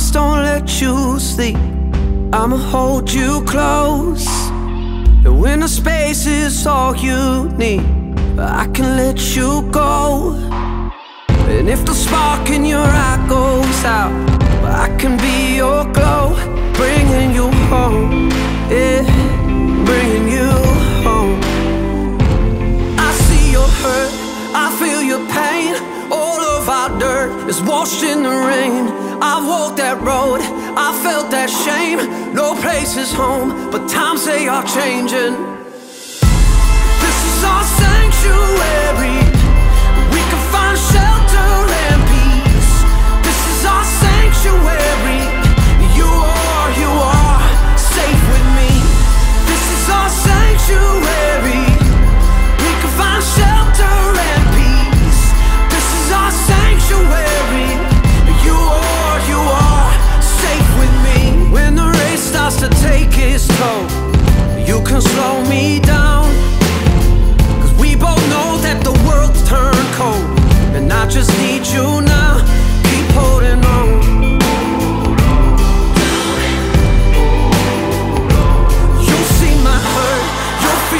promise don't let you sleep. I'ma hold you close, and when the space is all you need, I can let you go. And if the spark in your eye goes out, I can be your glow, bringing you home, yeah, bringing you home. I see your hurt, I feel your pain. All of our dirt is washed in the rain. I've walked that road, I felt that shame. No place is home, but times they are changing. This is our sanctuary, we can find shelter and peace. This is our sanctuary, you are safe with me. This is our sanctuary, we can find shelter and peace. This is our sanctuary, you are safe with me. When the race starts to take its toll, you can slow me down, 'cause we both know that the world's turned cold, and I just need you now. Keep holding on.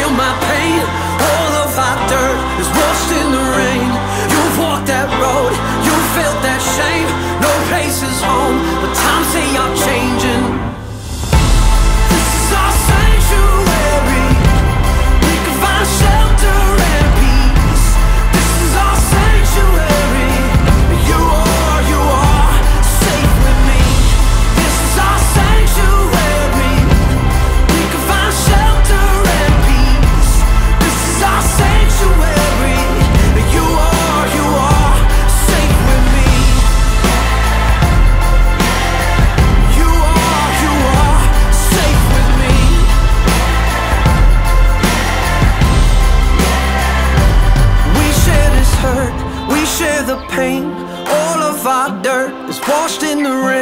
Feel my pain, all of our dirt is washed in the rain. You've walked that road, you felt that shame. No place is home, but times they are changing. This is our sanctuary, we can find shelter and peace. This is our sanctuary, you are safe with me. This is our sanctuary, we can find shelter and peace. Our sanctuary, you are safe with me. You are safe with me. We share this hurt, we share the pain. All of our dirt is washed in the rain.